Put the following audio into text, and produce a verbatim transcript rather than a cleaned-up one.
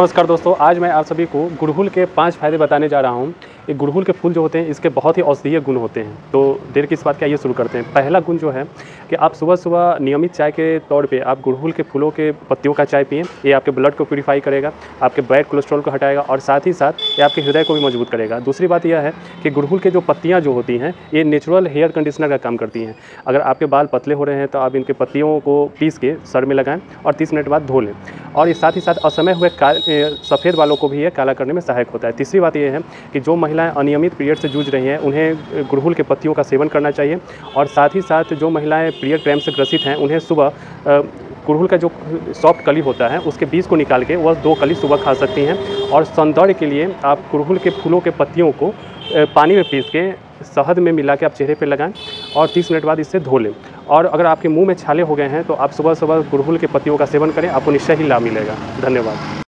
नमस्कार दोस्तों, आज मैं आप सभी को गुड़हल के पांच फायदे बताने जा रहा हूँ। ये गुड़हल के फूल जो होते हैं इसके बहुत ही औषधीय गुण होते हैं। तो देर किस बात के, आइए शुरू करते हैं। पहला गुण जो है कि आप सुबह सुबह नियमित चाय के तौर पे आप गुड़हल के फूलों के पत्तियों का चाय पिएं। ये आपके ब्लड को प्यूरीफाई करेगा, आपके बैड कोलेस्ट्रॉल को हटाएगा और साथ ही साथ ये आपके हृदय को भी मजबूत करेगा। दूसरी बात यह है कि गुड़हल के जो पत्तियाँ जो होती हैं ये नेचुरल हेयर कंडीशनर का काम करती हैं। अगर आपके बाल पतले हो रहे हैं तो आप इनके पत्तियों को पीस के सर में लगाएँ और तीस मिनट बाद धो लें। और ये साथ ही साथ असमय हुए सफ़ेद बालों को भी यह काला करने में सहायक होता है। तीसरी बात यह है कि जो महिलाएं अनियमित पीरियड से जूझ रही हैं उन्हें गुड़हल के पत्तियों का सेवन करना चाहिए। और साथ ही साथ जो महिलाएं पीरियड क्रैम्प से ग्रसित हैं उन्हें सुबह गुड़हल का जो सॉफ्ट कली होता है उसके बीज को निकाल के वह दो कली सुबह खा सकती हैं। और सौंदर्य के लिए आप गुड़हल के फूलों के पत्तियों को पानी में पीस के शहद में मिला के आप चेहरे पर लगाएं और तीस मिनट बाद इससे धो लें। और अगर आपके मुँह में छाले हो गए हैं तो आप सुबह सुबह गुड़हल के पत्तियों का सेवन करें, आपको निश्चय ही लाभ मिलेगा। धन्यवाद।